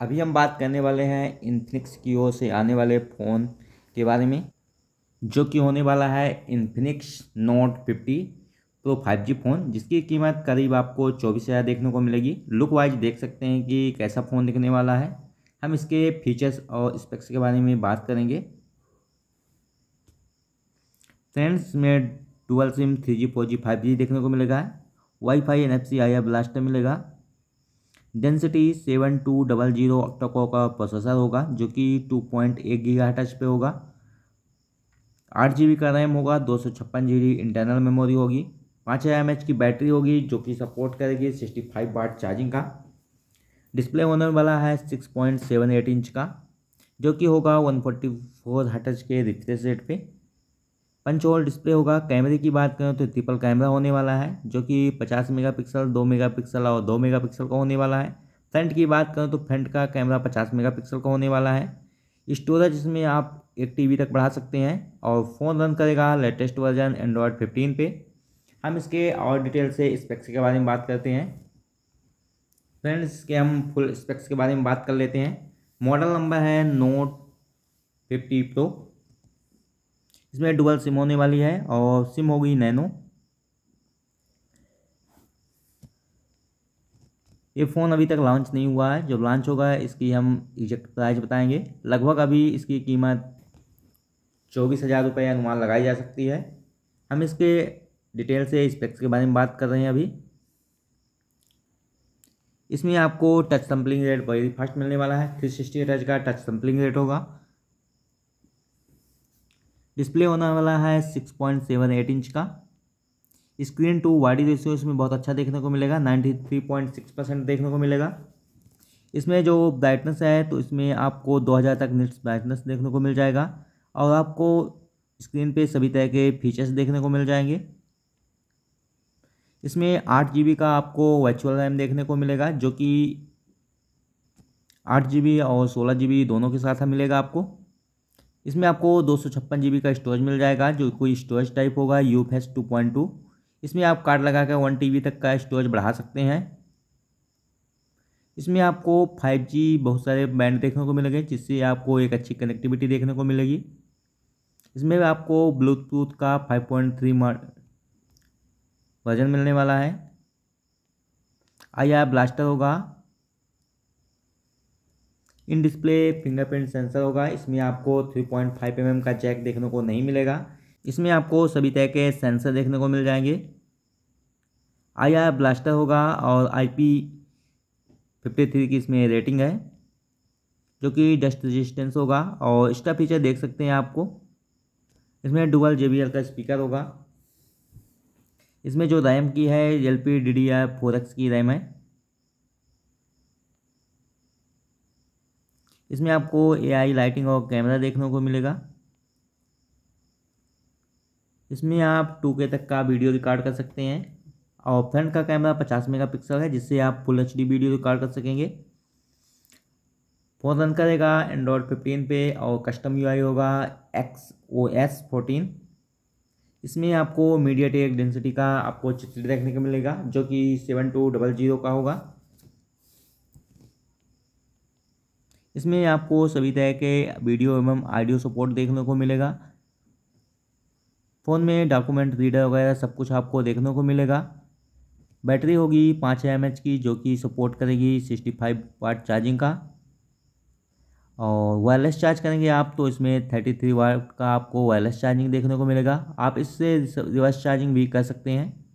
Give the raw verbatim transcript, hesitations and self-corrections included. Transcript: अभी हम बात करने वाले हैं इन्फिनिक्स की ओर से आने वाले फ़ोन के बारे में, जो कि होने वाला है Infinix Note fifty Pro five G phone, जिसकी कीमत करीब आपको चौबीस हज़ार देखने को मिलेगी। लुक वाइज देख सकते हैं कि कैसा फ़ोन दिखने वाला है। हम इसके फीचर्स और स्पेक्स के बारे में बात करेंगे। फ्रेंड्स में dual SIM three G four G five G देखने को मिलेगा। WiFi N F C I R blaster मिलेगा। Dimensity seven two double zero octacore का प्रोसेसर होगा, जो कि टू पॉइंट एक गीगाहर्ट्ज पे होगा। आठ जी बी का रैम होगा। दो सौ छप्पन जी बी इंटरनल मेमोरी होगी। पाँच हज़ार एम एच की बैटरी होगी, जो कि सपोर्ट करेगी सिक्सटी फाइव वाट चार्जिंग का। डिस्प्ले होने वाला है six point seven eight inch का, जो कि होगा वन फोर्टी फोर हर्ट्ज के रिफ्रेश रेट पे। पंच होल डिस्प्ले होगा। कैमरे की बात करें तो ट्रिपल कैमरा होने वाला है, जो कि पचास मेगापिक्सल, दो मेगापिक्सल और दो मेगापिक्सल का होने वाला है। फ्रंट की बात करें तो फ्रंट का कैमरा पचास मेगापिक्सल का होने वाला है। स्टोरेज इसमें आप एक टीबी तक बढ़ा सकते हैं और फ़ोन रन करेगा लेटेस्ट वर्जन एंड्रॉयड फिफ्टीन पे। हम इसके और डिटेल से स्पेक्स के बारे में बात करते हैं। फ्रेंड्स के हम फुल स्पेक्स के बारे में बात कर लेते हैं। मॉडल नंबर है नोट फिफ्टी प्रो। इसमें डुअल सिम होने वाली है और सिम होगी नैनो। ये फ़ोन अभी तक लॉन्च नहीं हुआ है, जब लॉन्च होगा इसकी हम एग्जैक्ट प्राइस बताएंगे। लगभग अभी इसकी कीमत चौबीस हज़ार रुपये अनुमान लगाई जा सकती है। हम इसके डिटेल से स्पेक्स के बारे में बात कर रहे हैं अभी। इसमें आपको touch sampling rate very fast मिलने वाला है। थ्री सिक्सटी हर्ट्ज का टच सैंपलिंग रेट होगा। डिस्प्ले होने वाला है six point seven eight inch का। स्क्रीन टू वाइड रेशियो इसमें बहुत अच्छा देखने को मिलेगा, ninety three point six percent देखने को मिलेगा। इसमें जो ब्राइटनेस है तो इसमें आपको दो हज़ार तक निट्स ब्राइटनेस देखने को मिल जाएगा और आपको स्क्रीन पे सभी तरह के फीचर्स देखने को मिल जाएंगे। इसमें आठ जी बी का आपको वर्चुअल रैम देखने को मिलेगा, जो कि आठ जी बी और सोलह जी बी दोनों के साथ मिलेगा आपको। इसमें आपको दो सौ छप्पन जी बी का स्टोरेज मिल जाएगा, जो कोई स्टोरेज टाइप होगा यूएफएस टू पॉइंट टू। इसमें आप कार्ड लगा कर वन टी बी तक का स्टोरेज बढ़ा सकते हैं। इसमें आपको फाइव जी बहुत सारे बैंड देखने को मिलेंगे, जिससे आपको एक अच्छी कनेक्टिविटी देखने को मिलेगी। इसमें आपको ब्लूटूथ का फाइव पॉइंट थ्री वर्जन मिलने वाला है। आई आर ब्लास्टर होगा। इन डिस्प्ले फिंगरप्रिंट सेंसर होगा। इसमें आपको three point five M M का जैक देखने को नहीं मिलेगा। इसमें आपको सभी तरह के सेंसर देखने को मिल जाएंगे। आई आर ब्लास्टर होगा और आई पी फिफ्टी थ्री की इसमें रेटिंग है, जो कि डस्ट रेजिस्टेंस होगा। और इसका फीचर देख सकते हैं आपको। इसमें डुअल जे बी एल का स्पीकर होगा। इसमें जो रैम की है L P D D R four X की रैम है। इसमें आपको एआई लाइटिंग और कैमरा देखने को मिलेगा। इसमें आप टू के तक का वीडियो रिकॉर्ड कर सकते हैं और फ्रंट का कैमरा पचास मेगापिक्सल है, जिससे आप फुल एचडी वीडियो रिकॉर्ड कर सकेंगे। फ़ोन रन करेगा एंड्रॉयड फिफ्टीन पे और कस्टम यूआई होगा एक्स ओ एस फोर्टीन। इसमें आपको मीडियाटेक डिमेंसिटी का आपको चित्र देखने को मिलेगा, जो कि सेवन टू डबल जीरो का होगा। इसमें आपको सभी तरह के वीडियो एवं ऑडियो सपोर्ट देखने को मिलेगा। फ़ोन में डॉक्यूमेंट रीडर वगैरह सब कुछ आपको देखने को मिलेगा। बैटरी होगी पाँच हज़ार एम एच की, जो कि सपोर्ट करेगी सिक्सटी फाइव वाट चार्जिंग का। और वायरलेस चार्ज करेंगे आप तो इसमें थर्टी थ्री वाट का आपको वायरलेस चार्जिंग देखने को मिलेगा। आप इससे रिवर्स चार्जिंग भी कर सकते हैं।